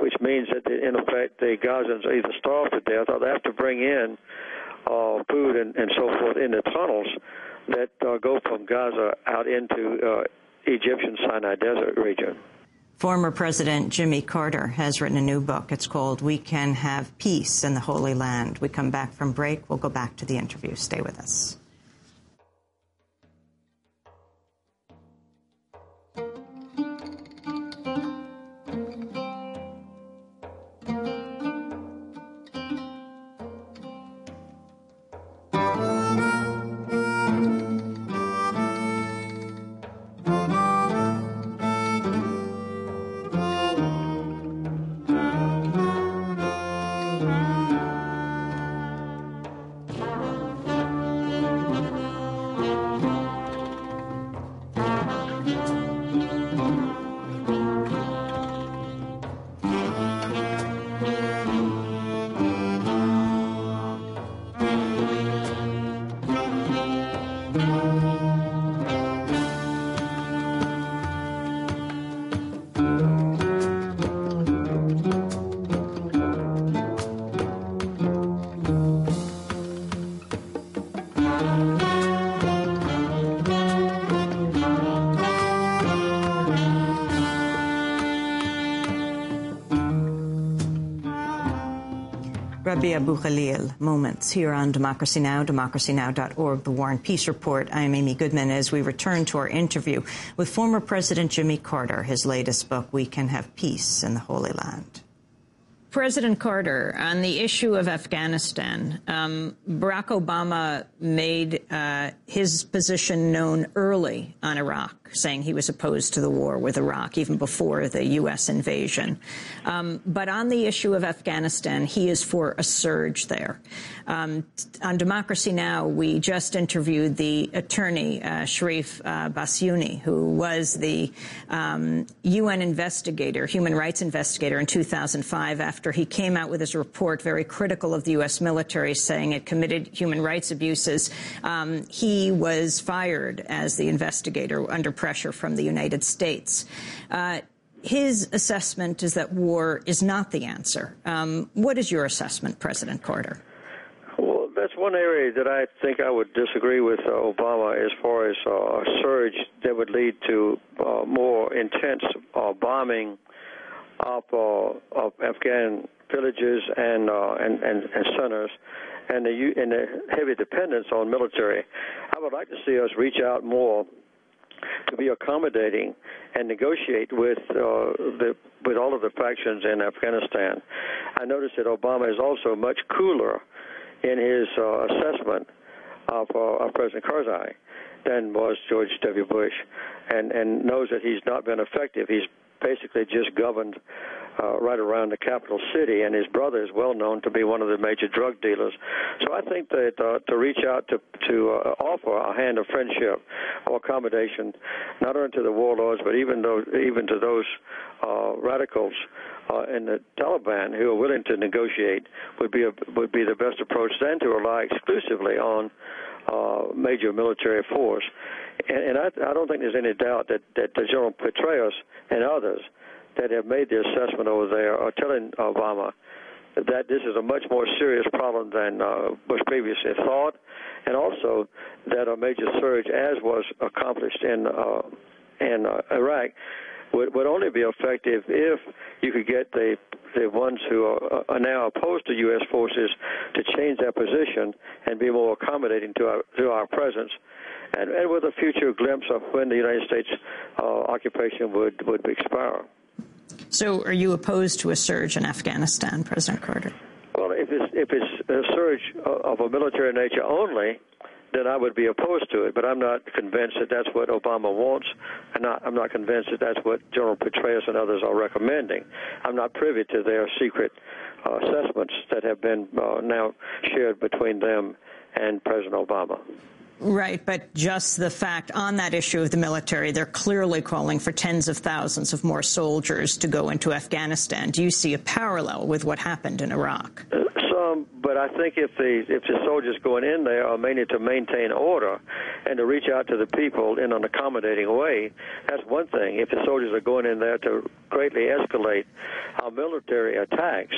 which means that, in effect, the Gazans are either starved to death or they have to bring in food and so forth in the tunnels that go from Gaza out into Egyptian Sinai Desert region. Former President Jimmy Carter has written a new book. It's called We Can Have Peace in the Holy Land. We come back from break. We'll go back to the interview. Stay with us. Rabia Abou Khalil, moments here on Democracy Now!, democracynow.org, The War and Peace Report. I am Amy Goodman as we return to our interview with former President Jimmy Carter, his latest book, We Can Have Peace in the Holy Land. President Carter, on the issue of Afghanistan, Barack Obama made his position known early on Iraq, saying he was opposed to the war with Iraq even before the U.S. invasion. But on the issue of Afghanistan, he is for a surge there. On Democracy Now!, we just interviewed the attorney, Sharif Bassiouni, who was the UN investigator, human rights investigator in 2005 after he came out with his report, very critical of the U.S. military, saying it committed human rights abuses. He was fired as the investigator under pressure from the United States. His assessment is that war is not the answer. What is your assessment, President Carter? Well, that's one area that I think I would disagree with Obama as far as a surge that would lead to more intense bombing of Afghan villages and centers, and the heavy dependence on military. I would like to see us reach out more to be accommodating and negotiate with all of the factions in Afghanistan. I noticed that Obama is also much cooler in his assessment of President Karzai than was George W. Bush, and knows that he's not been effective. He's basically just governed right around the capital city, and his brother is well known to be one of the major drug dealers. So I think that to reach out to offer a hand of friendship or accommodation, not only to the warlords, but even to those radicals and the Taliban who are willing to negotiate would be the best approach than to rely exclusively on major military force. And I don't think there's any doubt that General Petraeus and others that have made the assessment over there are telling Obama that this is a much more serious problem than was previously thought, and also that a major surge, as was accomplished in Iraq, would only be effective if you could get the ones who are now opposed to U.S. forces to change their position and be more accommodating to our presence, and with a future glimpse of when the United States occupation would expire. So are you opposed to a surge in Afghanistan, President Carter? Well, if it's a surge of a military nature only, then I would be opposed to it, but I'm not convinced that that's what Obama wants, and I'm not convinced that that's what General Petraeus and others are recommending. I'm not privy to their secret assessments that have been now shared between them and President Obama. Right, but just the fact on that issue of the military, they're clearly calling for tens of thousands of more soldiers to go into Afghanistan. Do you see a parallel with what happened in Iraq? But I think if the soldiers going in there are mainly to maintain order and to reach out to the people in an accommodating way, that's one thing. If the soldiers are going in there to greatly escalate our military attacks,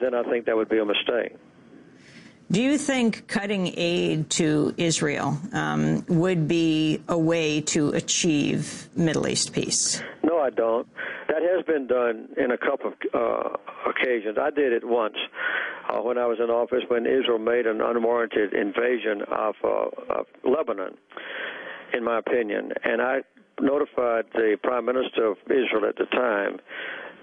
then I think that would be a mistake. Do you think cutting aid to Israel would be a way to achieve Middle East peace? No, I don't. That has been done in a couple of occasions. I did it once when I was in office when Israel made an unwarranted invasion of Lebanon, in my opinion. And I notified the Prime Minister of Israel at the time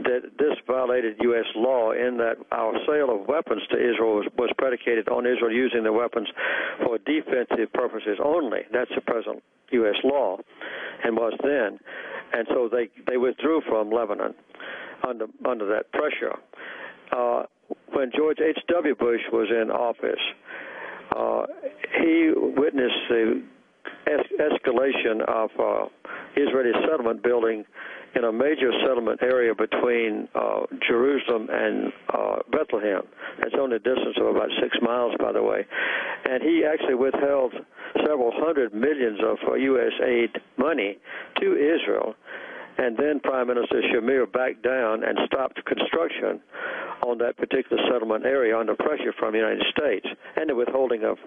that this violated U.S. law in that our sale of weapons to Israel was predicated on Israel using the weapons for defensive purposes only. That's the present U.S. law and was then. And so they withdrew from Lebanon under that pressure. When George H. W. Bush was in office, he witnessed the escalation of Israeli settlement building in a major settlement area between Jerusalem and Bethlehem. That's only a distance of about 6 miles, by the way. And he actually withheld several hundred millions of U.S. aid money to Israel. And then Prime Minister Shamir backed down and stopped construction on that particular settlement area under pressure from the United States and the withholding of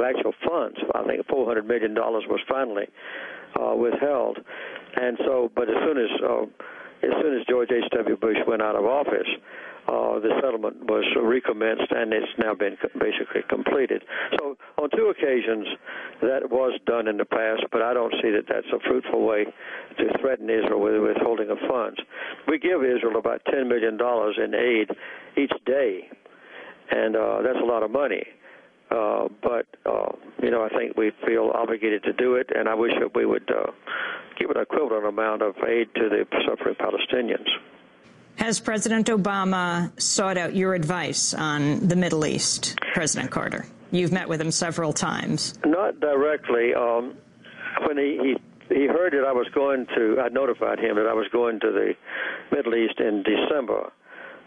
actual funds. I think $400 million was finally withheld. And so, but as soon as George H.W. Bush went out of office, the settlement was recommenced, and it's now been basically completed. So on two occasions, that was done in the past, but I don't see that that's a fruitful way to threaten Israel with withholding of funds. We give Israel about $10 million in aid each day, and that's a lot of money. But I think we feel obligated to do it, and I wish that we would give an equivalent amount of aid to the suffering Palestinians. Has President Obama sought out your advice on the Middle East, President Carter? You've met with him several times. Not directly. When he heard that I notified him that I was going to the Middle East in December,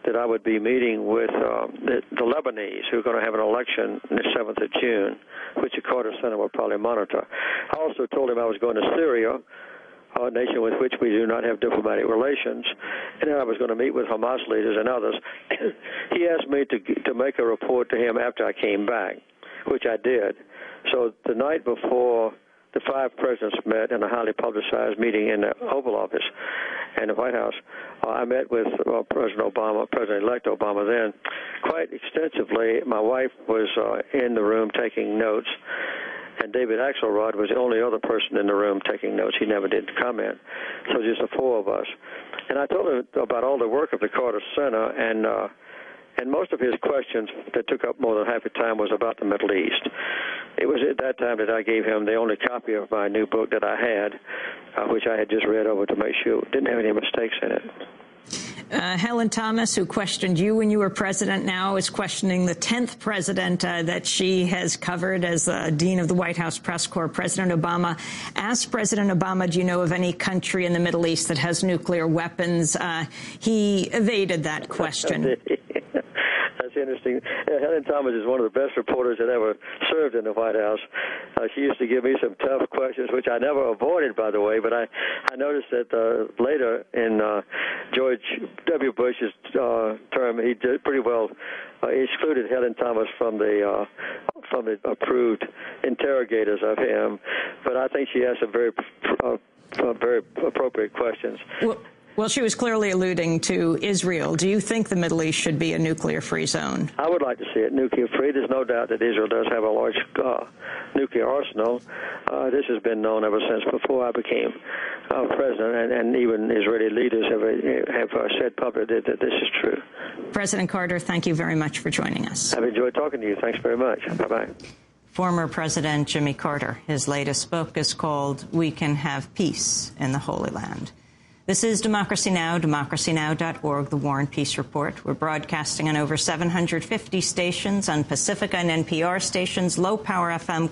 that I would be meeting with the Lebanese, who are going to have an election on the 7th of June, which the Carter Center will probably monitor. I also told him I was going to Syria, a nation with which we do not have diplomatic relations, and I was going to meet with Hamas leaders and others. He asked me to make a report to him after I came back, which I did. So the night before, the five presidents met in a highly publicized meeting in the Oval Office and the White House. I met with President-elect Obama then, quite extensively. My wife was in the room taking notes, and David Axelrod was the only other person in the room taking notes. He never did comment. So just the four of us. And I told him about all the work of the Carter Center, and most of his questions that took up more than half the time was about the Middle East. It was at that time that I gave him the only copy of my new book that I had, which I had just read over to make sure it didn't have any mistakes in it. Helen Thomas, who questioned you when you were president, now is questioning the 10th president that she has covered as dean of the White House press corps. President Obama asked President Obama, do you know of any country in the Middle East that has nuclear weapons? He evaded that question. That's interesting. Helen Thomas is one of the best reporters that ever served in the White House. She used to give me some tough questions, which I never avoided, by the way, but I noticed that later in George W. Bush's term, he did pretty well excluded Helen Thomas from the approved interrogators of him. But I think she asked some very appropriate questions. Well, she was clearly alluding to Israel. Do you think the Middle East should be a nuclear-free zone? I would like to see it nuclear-free. There's no doubt that Israel does have a large nuclear arsenal. This has been known ever since before I became president, and even Israeli leaders have said publicly that this is true. President Carter, thank you very much for joining us. I've enjoyed talking to you. Thanks very much. Bye-bye. Former President Jimmy Carter, his latest book is called We Can Have Peace in the Holy Land. This is Democracy Now!, democracynow.org, the War and Peace Report. We're broadcasting on over 750 stations on Pacifica and NPR stations, low-power FM